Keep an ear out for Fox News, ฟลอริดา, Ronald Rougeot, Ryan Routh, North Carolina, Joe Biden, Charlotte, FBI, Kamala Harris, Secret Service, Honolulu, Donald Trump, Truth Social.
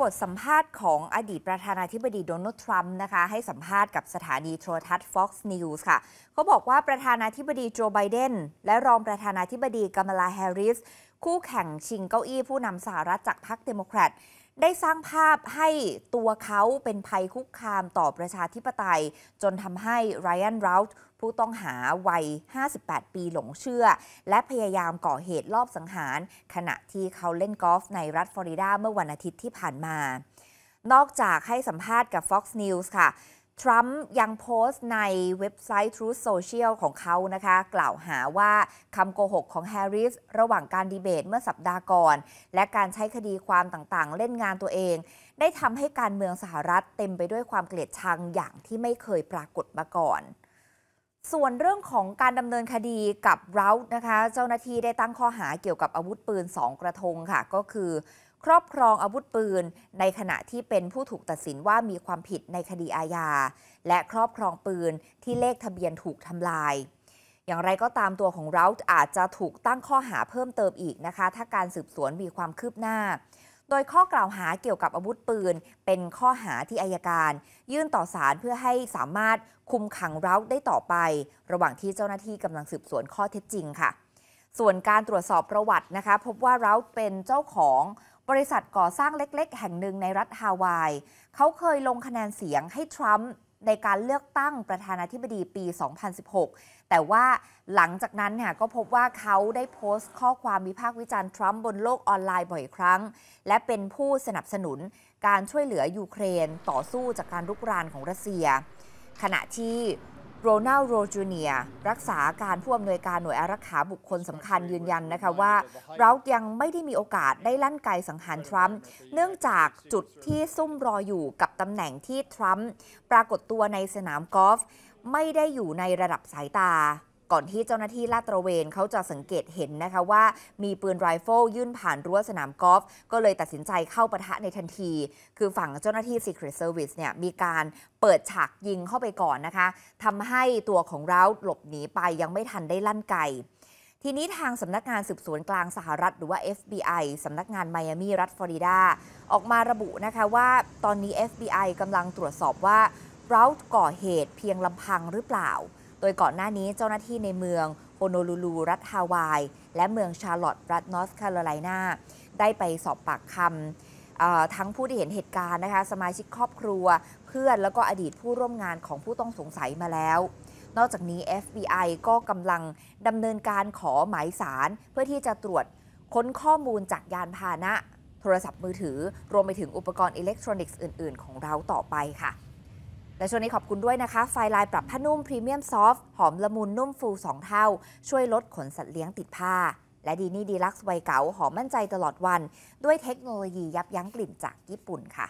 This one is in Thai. บทสัมภาษณ์ของอดีตประธานาธิบดีโดนัลด์ทรัมป์นะคะให้สัมภาษณ์กับสถานีโทรทัศน์ Fox News ค่ะเขาบอกว่าประธานาธิบดีโจไบเดนและรองประธานาธิบดีกามาลาแฮร์ริสคู่แข่งชิงเก้าอี้ผู้นำสหรัฐจากพรรคเดโมแครตได้สร้างภาพให้ตัวเขาเป็นภัยคุกคามต่อประชาธิปไตยจนทำให้ไรอัน เราท์ผู้ต้องหาวัย 58 ปีหลงเชื่อและพยายามก่อเหตุลอบสังหารขณะที่เขาเล่นกอล์ฟในรัฐฟลอริดาเมื่อวันอาทิตย์ที่ผ่านมานอกจากให้สัมภาษณ์กับ Fox News ค่ะทรัมป์ยังโพสต์ในเว็บไซต์ Truth Social ของเขานะคะกล่าวหาว่าคำโกหกของแฮร์ริสระหว่างการดีเบตเมื่อสัปดาห์ก่อนและการใช้คดีความต่างๆเล่นงานตัวเองได้ทำให้การเมืองสหรัฐเต็มไปด้วยความเกลียดชังอย่างที่ไม่เคยปรากฏมาก่อนส่วนเรื่องของการดำเนินคดีกับเราท์นะคะเจ้าหน้าที่ได้ตั้งข้อหาเกี่ยวกับอาวุธปืน2กระทงค่ะก็คือครอบครองอาวุธปืนในขณะที่เป็นผู้ถูกตัดสินว่ามีความผิดในคดีอาญาและครอบครองปืนที่เลขทะเบียนถูกทำลายอย่างไรก็ตามตัวของเราท์อาจจะถูกตั้งข้อหาเพิ่มเติมอีกนะคะถ้าการสืบสวนมีความคืบหน้าโดยข้อกล่าวหาเกี่ยวกับอาวุธปืนเป็นข้อหาที่อัยการยื่นต่อศาลเพื่อให้สามารถคุมขังเราท์ได้ต่อไประหว่างที่เจ้าหน้าที่กำลังสืบสวนข้อเท็จจริงค่ะส่วนการตรวจสอบประวัตินะคะพบว่าเราท์เป็นเจ้าของบริษัทก่อสร้างเล็กๆแห่งหนึ่งในรัฐฮาวายเขาเคยลงคะแนนเสียงให้ทรัมป์ในการเลือกตั้งประธานาธิบดีปี 2016 แต่ว่าหลังจากนั้นเนี่ยก็พบว่าเขาได้โพสต์ข้อความวิพากษ์วิจารณ์ทรัมป์บนโลกออนไลน์บ่อยครั้งและเป็นผู้สนับสนุนการช่วยเหลือยูเครนต่อสู้จากการรุกรานของรัสเซียขณะที่โรนัลโรจูเนียรักษาการผู้อำนวยการหน่วยอารักขาบุคคลสำคัญยืนยันนะคะว่าเรายังไม่ได้มีโอกาสได้ลั่นไกสังหารทรัมป์เนื่องจากจุดที่ซุ่มรออยู่กับตำแหน่งที่ทรัมป์ปรากฏตัวในสนามกอล์ฟไม่ได้อยู่ในระดับสายตาก่อนที่เจ้าหน้าที่ลาดตระเวนเขาจะสังเกตเห็นนะคะว่ามีปืนไรเฟิลยื่นผ่านรั้วสนามกอล์ฟก็เลยตัดสินใจเข้าปะทะในทันทีคือฝั่งเจ้าหน้าที่ Secret Service เนี่ยมีการเปิดฉากยิงเข้าไปก่อนนะคะทำให้ตัวของเราหลบหนีไปยังไม่ทันได้ลั่นไกทีนี้ทางสำนักงานสืบสวนกลางสหรัฐหรือว่า FBI สำนักงานไมอามีรัฐฟลอริดาออกมาระบุนะคะว่าตอนนี้ FBI กำลังตรวจสอบว่าเราก่อเหตุเพียงลำพังหรือเปล่าโดยก่อนหน้านี้เจ้าหน้าที่ในเมืองโฮโนลูลูรัฐฮาวายและเมืองชาร์ลอตต์รัฐนอร์ทแคโรไลนาได้ไปสอบปากคำทั้งผู้ที่เห็นเหตุการณ์นะคะสมาชิกครอบครัวเพื่อนแล้วก็อดีตผู้ร่วมงานของผู้ต้องสงสัยมาแล้วนอกจากนี้ FBI ก็กำลังดำเนินการขอหมายสารเพื่อที่จะตรวจค้นข้อมูลจากยานพาหนะโทรศัพท์มือถือรวมไปถึงอุปกรณ์อิเล็กทรอนิกส์อื่นๆของเราต่อไปค่ะและช่วงนี้ขอบคุณด้วยนะคะไฟลายปรับผ้านุ่มพรีเมียมซอฟต์หอมละมุนนุ่มฟู2เท่าช่วยลดขนสัตว์เลี้ยงติดผ้าและดีนี่ดีลักซ์ไวเก๋าหอมมั่นใจตลอดวันด้วยเทคโนโลยียับยั้งกลิ่นจากญี่ปุ่นค่ะ